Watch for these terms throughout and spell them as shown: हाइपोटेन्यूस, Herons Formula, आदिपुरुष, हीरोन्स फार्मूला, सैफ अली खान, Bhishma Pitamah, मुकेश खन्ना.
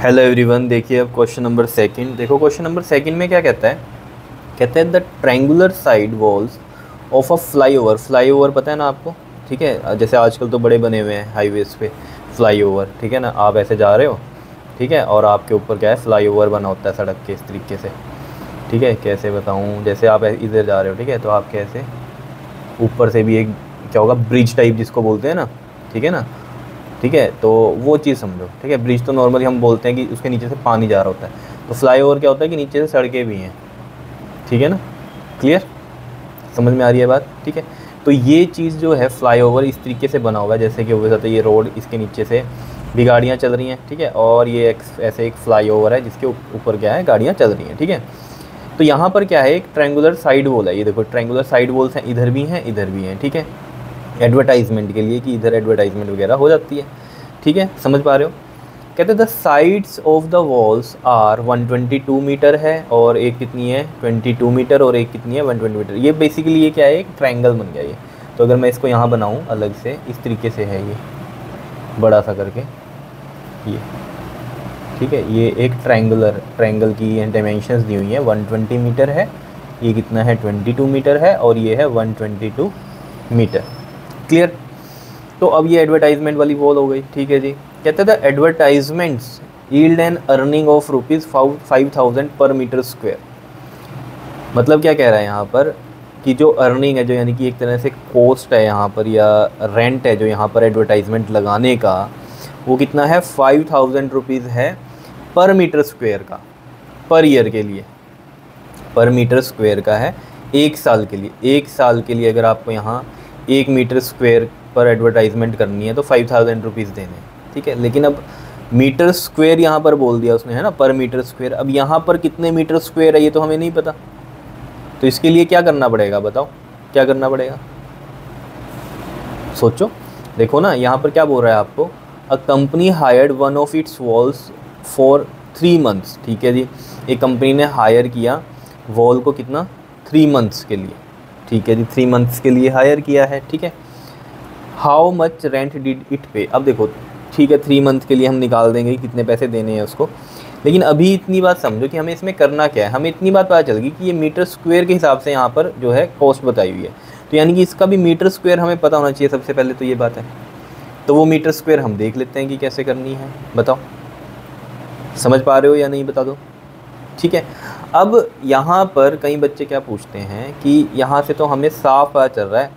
Hello everyone, देखिए अब question number second. देखो क्वेश्चन नंबर सेकंड में क्या कहता है, कहता है the triangular side walls of a flyover. Flyover पता है ना आपको, ठीक है, जैसे आजकल तो बड़े बने हुए हैं हाईवेज़ पे फ्लाईओवर, ठीक है ना। आप ऐसे जा रहे हो, ठीक है, और आपके ऊपर क्या है, फ्लाईओवर बना होता है सड़क के इस तरीके से, ठीक है। कैसे बताऊँ, जैसे आप इधर जा रहे हो, ठीक है, तो आप कैसे ऊपर से भी एक क्या होगा, ब्रिज टाइप जिसको बोलते हैं ना, ठीक है ना, ठीक है, तो वो चीज़ समझो, ठीक है। ब्रिज तो नॉर्मली हम बोलते हैं कि उसके नीचे से पानी जा रहा होता है, तो फ्लाईओवर क्या होता है कि नीचे से सड़कें भी हैं, ठीक है ना। क्लियर, समझ में आ रही है बात, ठीक है। तो ये चीज़ जो है फ्लाईओवर इस तरीके से बना हुआ है, जैसे कि हो जाता है ये रोड, इसके नीचे से भी गाड़ियाँ चल रही हैं, ठीक है, और ये ऐसे एक फ्लाईओवर है जिसके ऊपर क्या है, गाड़ियाँ चल रही हैं, ठीक है। तो यहाँ पर क्या है, एक ट्रायंगुलर साइड वॉल है, ये देखो ट्रायंगुलर साइड वॉल्स हैं, इधर भी हैं, इधर भी हैं, ठीक है, एडवर्टाइजमेंट के लिए कि इधर एडवर्टाइजमेंट वगैरह हो जाती है, ठीक है, समझ पा रहे हो। कहते हैं the sides of the walls are 122 metre है, और एक कितनी है 22 मीटर, और एक कितनी है 120 मीटर। ये बेसिकली ये क्या है, एक ट्रायंगल बन गया ये। तो अगर मैं इसको यहाँ बनाऊँ अलग से, इस तरीके से है ये बड़ा सा करके ये, ठीक है, ये एक ट्रायंगल की डायमेंशंस दी हुई हैं। 120 मीटर है, ये कितना है 22 मीटर है, और ये है 122 मीटर। क्लियर, तो अब ये एडवर्टाइजमेंट वाली वॉल हो गई, ठीक है जी। कहते थे advertisements yield and earning of rupees 5000 per metre square. मतलब क्या कह रहा है यहाँ पर कि जो अर्निंग है, जो यानी कि एक तरह से कॉस्ट है यहाँ पर, या रेंट है जो यहाँ पर एडवर्टाइजमेंट लगाने का, वो कितना है 5000 रुपीज़ है पर मीटर स्क्वायर का, पर ईयर के लिए, पर मीटर स्क्वायर का है, एक साल के लिए। एक साल के लिए अगर आपको यहाँ 1 मीटर स्क्वायर पर एडवर्टाइजमेंट करनी है तो 5000 रुपीज़ देने हैं, ठीक है। लेकिन अब मीटर स्क्वायर यहाँ पर बोल दिया उसने, है ना, पर मीटर स्क्वायर। अब यहाँ पर कितने मीटर स्क्वायर है ये तो हमें नहीं पता, तो इसके लिए क्या करना पड़ेगा, बताओ क्या करना पड़ेगा, सोचो। देखो ना यहाँ पर क्या बोल रहा है आपको, a company hired one of its walls for 3 months, ठीक है जी। एक कंपनी ने हायर किया वॉल को कितना, 3 मंथ्स के लिए, ठीक है जी, 3 मंथ्स के लिए हायर किया है, ठीक है। How much rent did it pay. अब देखो, ठीक है, 3 मंथ के लिए हम निकाल देंगे कितने पैसे देने हैं उसको, लेकिन अभी इतनी बात समझो कि हमें इसमें करना क्या है। हमें इतनी बात पता चल गई कि ये मीटर स्क्वायर के हिसाब से यहाँ पर जो है कॉस्ट बताई हुई है, तो यानी कि इसका भी मीटर स्क्वायर हमें पता होना चाहिए, सबसे पहले तो ये बात है। तो वो मीटर स्क्वायर हम देख लेते हैं कि कैसे करनी है, बताओ समझ पा रहे हो या नहीं, बता दो, ठीक है। अब यहाँ पर कई बच्चे क्या पूछते हैं कि यहाँ से तो हमें साफ पता चल रहा है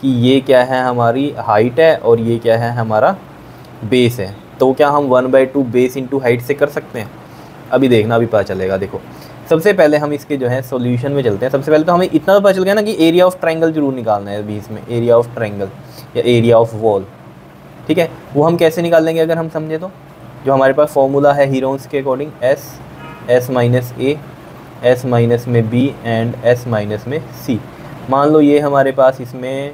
कि ये क्या है हमारी हाइट है और ये क्या है हमारा बेस है, तो क्या हम 1/2 बेस इंटू हाइट से कर सकते हैं, अभी देखना, अभी पता चलेगा। देखो सबसे पहले हम इसके जो है सॉल्यूशन में चलते हैं। सबसे पहले तो हमें इतना पता चल गया ना कि एरिया ऑफ ट्रायंगल जरूर निकालना है बीच में, एरिया ऑफ ट्रायंगल या एरिया ऑफ वॉल, ठीक है। वो हम कैसे निकाल लेंगे अगर हम समझें तो, जो हमारे पास फॉर्मूला है हीरोन्स के अकॉर्डिंग, S-A, S माइनस में B एंड S माइनस में C। मान लो ये हमारे पास, इसमें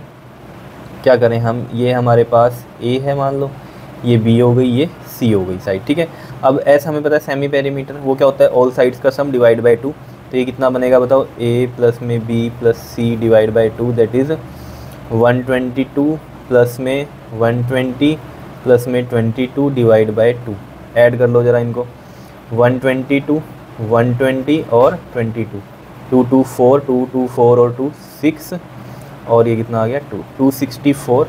क्या करें हम, ये हमारे पास A है मान लो, ये B हो गई, ये C हो गई साइड, ठीक है। अब S हमें पता है सेमी पेरीमीटर, वो क्या होता है ऑल साइड्स का सम डिवाइड बाय 2, तो ये कितना बनेगा बताओ, A प्लस में B plus C divide by 2, that is 122 plus में 120 प्लस में 22 डिवाइड बाय 2। ऐड कर लो ज़रा इनको, 122 120 और 22, 224 224 और 26, और ये कितना आ गया 2, 264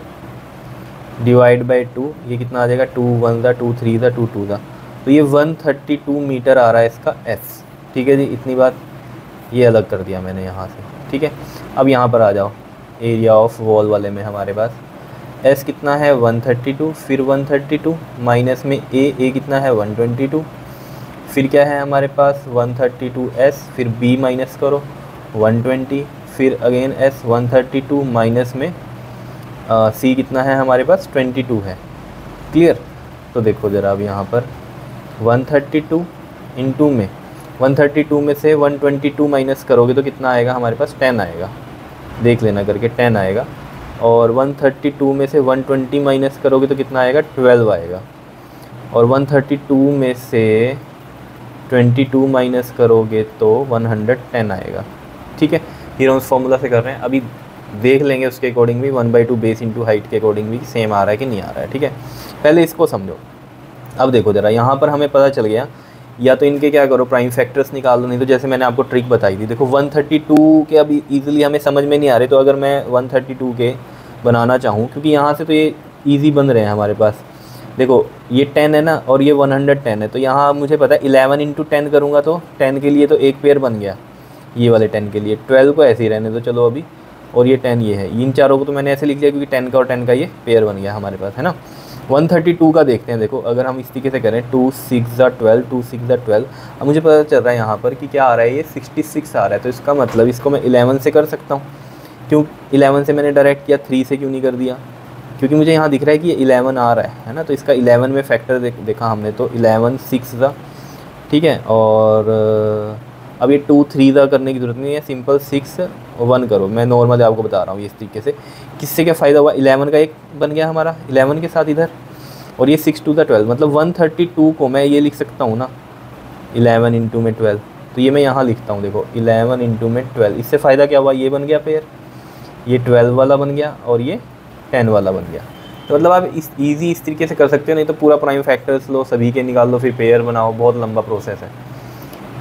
डिवाइड बाई 2, ये कितना आ जाएगा 2 1 ज़ा 2 3 ज़ा 2 2 ज़ा, तो ये 132 मीटर आ रहा है इसका S, ठीक है जी। इतनी बात, ये अलग कर दिया मैंने यहाँ से, ठीक है। अब यहाँ पर आ जाओ एरिया ऑफ वॉल वाले में, हमारे पास S कितना है 132, फिर 132 माइनस में A कितना है 122, फिर क्या है हमारे पास 132S, फिर B माइनस करो 120, फिर अगेन S 132 माइनस में C कितना है हमारे पास 22 है। क्लियर, तो देखो ज़रा अब यहाँ पर 132 इंटू में 132 में से 122 माइनस करोगे तो कितना आएगा हमारे पास, 10 आएगा, देख लेना करके 10 आएगा, और 132 में से 120 माइनस करोगे तो कितना आएगा 12 आएगा, और 132 में से 22 माइनस करोगे तो 110 आएगा, ठीक है। हीरोन्स फार्मूला से कर रहे हैं, अभी देख लेंगे उसके अकॉर्डिंग भी 1/2 बेस इंटू हाइट के अकॉर्डिंग भी सेम आ रहा है कि नहीं आ रहा है, ठीक है। पहले इसको समझो, अब देखो ज़रा यहाँ पर हमें पता चल गया, या तो इनके क्या करो प्राइम फैक्टर्स निकाल दो, नहीं तो जैसे मैंने आपको ट्रिक बताई थी। देखो 132 के अब ईज़िली हमें समझ में नहीं आ रहे, तो अगर मैं 132 के बनाना चाहूँ, क्योंकि यहाँ से तो ये ईजी बन रहे हैं हमारे पास। देखो ये 10 है ना और ये 110 है, तो यहाँ मुझे पता है 11 × 10 करूँगा तो 10 के लिए तो एक पेयर बन गया, ये वाले 10 के लिए। 12 को ऐसे ही रहने दो चलो अभी, और ये 10 ये है, इन चारों को तो मैंने ऐसे लिख लिया क्योंकि 10 का और 10 का ये पेयर बन गया हमारे पास, है ना। 132 का देखते हैं। देखो अगर हम इस तरीके से करें 2 6 12, 2 6 12, अब मुझे पता चल रहा है यहाँ पर कि क्या आ रहा है, ये 66 आ रहा है। तो इसका मतलब इसको मैं 11 से कर सकता हूँ। क्यों 11 से मैंने डायरेक्ट किया, 3 से क्यों नहीं कर दिया? क्योंकि मुझे यहाँ दिख रहा है कि 11 आ रहा है ना। तो इसका 11 में फैक्टर देखा हमने, तो 11 6 था, ठीक है। और अब ये 2 3 था करने की ज़रूरत नहीं है, सिंपल 6 1 करो। मैं नॉर्मल आपको बता रहा हूँ इस तरीके से, किससे क्या फ़ायदा हुआ, 11 का एक बन गया हमारा 11 के साथ इधर, और ये 6 2 था 12, मतलब 132 को मैं ये लिख सकता हूँ ना 11 × 12। तो ये मैं यहाँ लिखता हूँ, देखो 11 × 12। इससे फ़ायदा क्या हुआ, ये बन गया पेयर, ये 12 वाला बन गया और ये 10 वाला बन गया। तो मतलब आप इस ईजी इस तरीके से कर सकते हो, नहीं तो पूरा प्राइम फैक्टर्स लो, सभी के निकाल लो, फिर पेयर बनाओ, बहुत लंबा प्रोसेस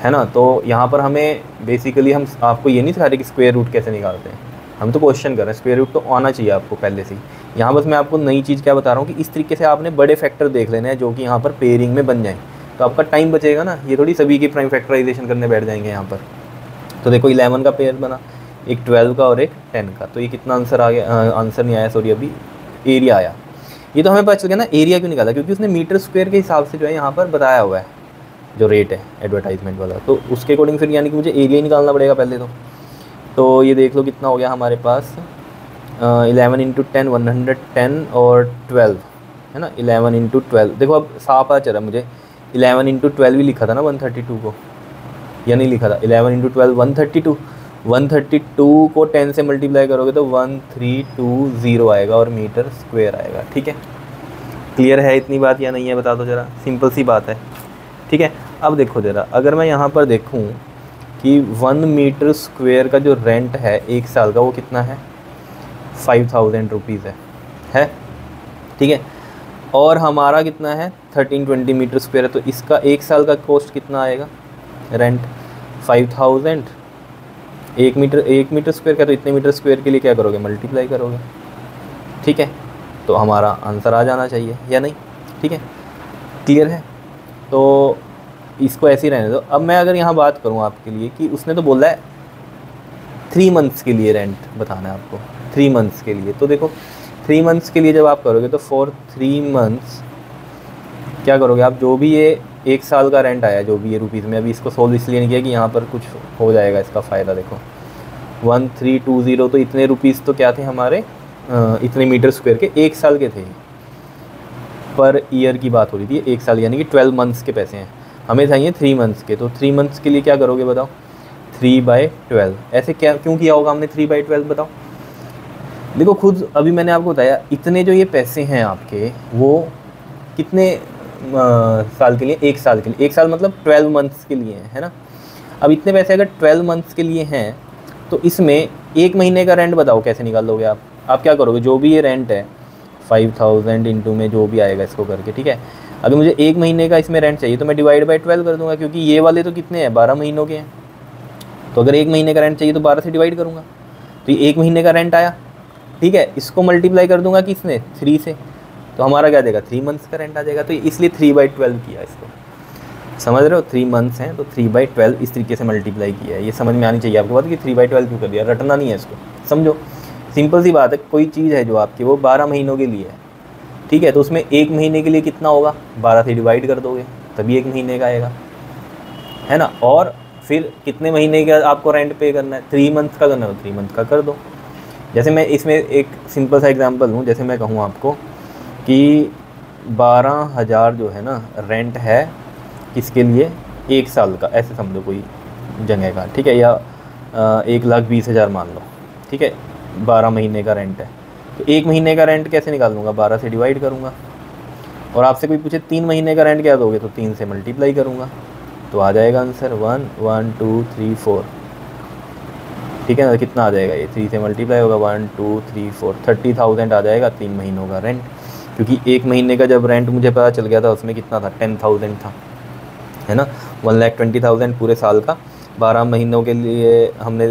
है ना। तो यहाँ पर हमें बेसिकली हम आपको ये नहीं सिखा रहे कि स्क्वायर रूट कैसे निकालते हैं, हम तो क्वेश्चन कर रहे हैं, स्क्वायर रूट तो आना चाहिए आपको पहले से ही। यहाँ बस मैं आपको नई चीज़ क्या बता रहा हूँ कि इस तरीके से आपने बड़े फैक्टर देख लेने हैं जो कि यहाँ पर पेयरिंग में बन जाएँ, तो आपका टाइम बचेगा ना। ये थोड़ी सभी की प्राइम फैक्टराइजेशन करने बैठ जाएंगे यहाँ पर। तो देखो 11 का पेयर बना, एक 12 का और एक 10 का, तो ये कितना आंसर आ गया, आंसर नहीं आया सॉरी, अभी एरिया आया। ये तो हमें पता चल गया ना एरिया क्यों निकाला, क्योंकि उसने मीटर स्क्वायर के हिसाब से जो है यहाँ पर बताया हुआ है, जो रेट है एडवर्टाइजमेंट वाला, तो उसके अकॉर्डिंग फिर यानी कि मुझे एरिया ही निकालना पड़ेगा पहले तो ये देख लो कितना हो गया हमारे पास, 11 × 10 110 और 12 है ना, 11 × 12। देखो अब साफ आ चला मुझे, 11 × 12 भी लिखा था ना 132 को, या नहीं लिखा था? 11 × 12 132, 132 को 10 से मल्टीप्लाई करोगे तो 1320 आएगा और मीटर स्क्वायर आएगा, ठीक है। क्लियर है इतनी बात या नहीं है, बता दो ज़रा, सिंपल सी बात है, ठीक है। अब देखो ज़रा, अगर मैं यहाँ पर देखूँ कि 1 मीटर स्क्वायर का जो रेंट है एक साल का, वो कितना है, 5000 रुपीज़ है, ठीक है। और हमारा कितना है 1320 मीटर स्क्वायर है, तो इसका एक साल का कॉस्ट कितना आएगा, रेंट 5000, 1 मीटर स्क्वायर का, तो इतने मीटर स्क्वायर के लिए क्या करोगे, मल्टीप्लाई करोगे, ठीक है। तो हमारा आंसर आ जाना चाहिए या नहीं, ठीक है, क्लियर है। तो इसको ऐसे ही रहने दो। अब मैं अगर यहाँ बात करूँ आपके लिए कि उसने तो बोला है 3 मंथ्स के लिए रेंट बताना है आपको, 3 मंथ्स के लिए। तो देखो 3 मंथ्स के लिए जब आप करोगे तो फॉर 3 मंथ्स क्या करोगे आप, जो भी ये एक साल का रेंट आया जो भी ये रुपीज़ में, अभी इसको सोल्व इसलिए नहीं किया कि यहाँ पर कुछ हो जाएगा इसका फ़ायदा। देखो 1320, तो इतने रुपीज़ तो क्या थे हमारे, इतने मीटर स्क्वायर के एक साल के थे, पर ईयर की बात हो रही थी, एक साल यानी कि 12 मंथ्स के पैसे हैं, हमें चाहिए 3 मंथ्स के। तो 3 मंथ्स के लिए क्या करोगे बताओ, 3/12। ऐसे क्या क्यों किया होगा हमने 3/12 बताओ? देखो खुद अभी मैंने आपको बताया, इतने जो ये पैसे हैं आपके वो कितने साल के लिए, एक साल के लिए, एक साल मतलब 12 मंथ्स के लिए है ना। अब इतने पैसे अगर 12 मंथ्स के लिए हैं तो इसमें 1 महीने का रेंट बताओ कैसे निकाल लोगे आप। आप क्या करोगे, जो भी ये रेंट है 5000 इंटू में जो भी आएगा इसको करके, ठीक है। अगर मुझे 1 महीने का इसमें रेंट चाहिए तो मैं डिवाइड बाई 12 कर दूँगा, क्योंकि ये वाले तो कितने हैं 12 महीनों के हैं, तो अगर 1 महीने का रेंट चाहिए तो 12 से डिवाइड करूँगा, तो ये 1 महीने का रेंट आया, ठीक है। इसको मल्टीप्लाई कर दूँगा किसने, 3 से, तो हमारा क्या देगा 3 मंथ्स का रेंट आ जाएगा। तो इसलिए 3/12 किया इसको, समझ रहे हो, 3 मंथ्स हैं तो 3/12 इस तरीके से मल्टीप्लाई किया है। ये समझ में आनी चाहिए आपको बात कि 3/12 क्यों कर दिया, रटना नहीं है इसको, समझो सिंपल सी बात है। कोई चीज़ है जो आपकी वो 12 महीनों के लिए है, ठीक है, तो उसमें 1 महीने के लिए कितना होगा, 12 से डिवाइड कर दोगे तभी 1 महीने का आएगा, है ना। और फिर कितने महीने का आपको रेंट पे करना है, 3 मंथ का करना है, 3 मंथ का कर दो। जैसे मैं इसमें एक सिंपल सा एग्जाम्पल हूँ, जैसे मैं कहूँ आपको कि 12000 जो है ना रेंट है किसके लिए, एक साल का, ऐसे समझो कोई जगह का, ठीक है, या 1,20,000 मान लो, ठीक है, 12 महीने का रेंट है। तो 1 महीने का रेंट कैसे निकालूंगा, 12 से डिवाइड करूँगा, और आपसे कोई पूछे 3 महीने का रेंट क्या दोगे तो 3 से मल्टीप्लाई करूँगा, तो आ जाएगा आंसर 1 1 2 3 4, ठीक है ना। कितना आ जाएगा ये, 3 से मल्टीप्लाई होगा 1 2 3 4 30000 आ जाएगा 3 महीनों का रेंट, क्योंकि एक महीने का जब रेंट मुझे पता चल गया था उसमें कितना था, 10,000 था, है ना, 1,20,000 पूरे साल का। 12 महीनों के लिए हमें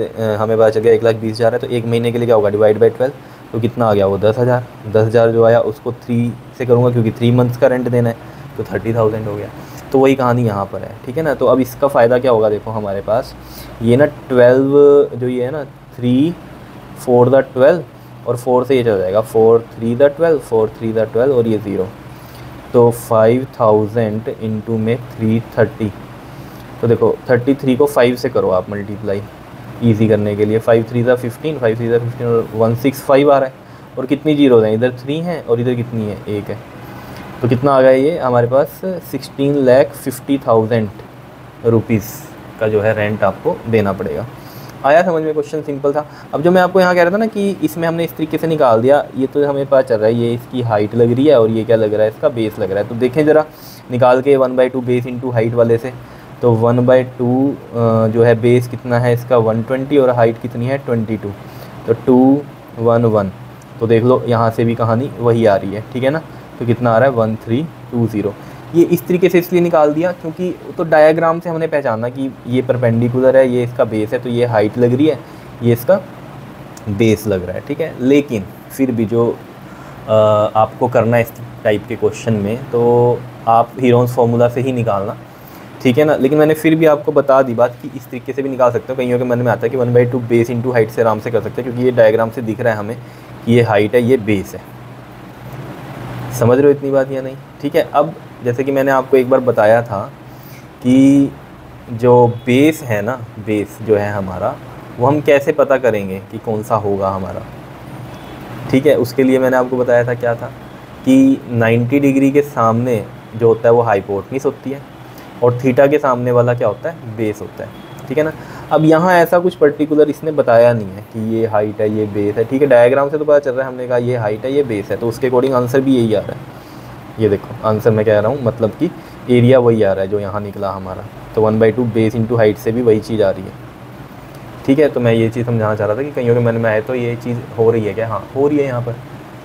पता चल गया 1,20,000 है, तो एक महीने के लिए क्या होगा, डिवाइड बाई 12, तो कितना आ गया वो 10,000। 10,000 जो आया उसको 3 से करूँगा क्योंकि 3 मंथ्स का रेंट देना है, तो 30,000 हो गया। तो वही कहानी यहाँ पर है, ठीक है ना। तो अब इसका फ़ायदा क्या होगा, देखो हमारे पास ये ना 12 जो ये है ना, 3, 4 द 12 और 4 से ये चला जाएगा, 4, 3 द 12, 4, 3 द 12 और ये 0, तो 5,000 इंटू में 330। तो देखो 33 को 5 से करो आप मल्टीप्लाई ईजी करने के लिए, 5, 3 सा 15, 5, 3 सा 15 और 165 आ रहा है। और कितनी जीरोज़ हैं, इधर 3 हैं और इधर कितनी है, 1 है। तो कितना आ गया ये हमारे पास, 16,50,000 रुपीज़ का जो है रेंट आपको देना पड़ेगा। आया समझ में, क्वेश्चन सिंपल था। अब जो मैं आपको यहाँ कह रहा था ना कि इसमें हमने इस तरीके से निकाल दिया, ये तो हमें पता चल रहा है ये इसकी हाइट लग रही है और ये क्या लग रहा है, इसका बेस लग रहा है। तो देखें ज़रा निकाल के 1/2 बेस इंटू हाइट वाले से, तो 1/2 जो है बेस कितना है इसका 120 और हाइट कितनी है 22, तो 211। तो देख लो यहाँ से भी कहानी वही आ रही है, ठीक है ना। तो कितना आ रहा है 1320। ये इस तरीके से इसलिए निकाल दिया क्योंकि तो डायग्राम से हमने पहचाना कि ये परपेंडिकुलर है, ये इसका बेस है, तो ये हाइट लग रही है, ये इसका बेस लग रहा है, ठीक है। लेकिन फिर भी जो आपको करना है इस टाइप के क्वेश्चन में, तो आप हीरोन्स फार्मूला से ही निकालना, ठीक है ना। लेकिन मैंने फिर भी आपको बता दी बात कि इस तरीके से भी निकाल सकते हो। कईयों के मन में आता है कि 1/2 बेस इंटू हाइट से आराम से कर सकते हैं, क्योंकि ये डायग्राम से दिख रहा है हमें कि ये हाइट है, ये बेस है। समझ रहे हो इतनी बात या नहीं, ठीक है। अब जैसे कि मैंने आपको एक बार बताया था कि जो बेस है ना, बेस जो है हमारा, वो हम कैसे पता करेंगे कि कौन सा होगा हमारा, ठीक है। उसके लिए मैंने आपको बताया था क्या था कि 90 डिग्री के सामने जो होता है वो हाइपोटेन्यूस होती है, और थीटा के सामने वाला क्या होता है, बेस होता है, ठीक है ना। अब यहाँ ऐसा कुछ पर्टिकुलर इसने बताया नहीं है कि ये हाइट है, ये बेस है, ठीक है। डायग्राम से तो पता चल रहा है, हमने कहा ये हाइट है, ये बेस है, तो उसके अकॉर्डिंग आंसर भी यही आ रहा है। ये देखो आंसर मैं कह रहा हूँ, मतलब कि एरिया वही आ रहा है जो यहाँ निकला हमारा। तो 1/2 बेस इंटू हाइट से भी वही चीज़ आ रही है, ठीक है। तो मैं ये चीज़ समझाना चाह रहा था कि कईयों के मन में आए तो ये चीज़ हो रही है क्या, हाँ हो रही है यहाँ पर।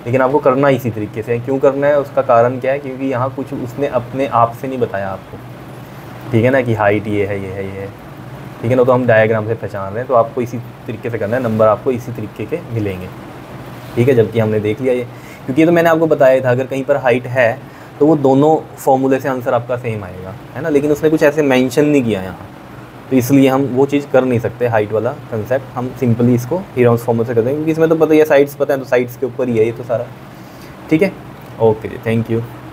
लेकिन आपको करना इसी तरीके से, क्यों करना है उसका कारण क्या है, क्योंकि यहाँ कुछ उसने अपने आप से नहीं बताया आपको, ठीक है ना, कि हाइट ये है, ये है, ये है, ठीक है ना। तो हम डायग्राम से पहचान रहे हैं, तो आपको इसी तरीके से करना है, नंबर आपको इसी तरीके के मिलेंगे, ठीक है। जबकि हमने देख लिया ये, क्योंकि ये तो मैंने आपको बताया था अगर कहीं पर हाइट है तो वो दोनों फॉर्मूले से आंसर आपका सेम आएगा, है ना। लेकिन उसने कुछ ऐसे मेंशन नहीं किया यहाँ, तो इसलिए हम वो चीज़ कर नहीं सकते, हाइट वाला कंसेप्ट। हम सिंपली इसको हीरोन्स फॉर्मूले से करते हैं, क्योंकि इसमें तो पता ही है साइड्स, पता है, तो साइड्स के ऊपर ही है ये तो सारा, ठीक है। Okay, thank you.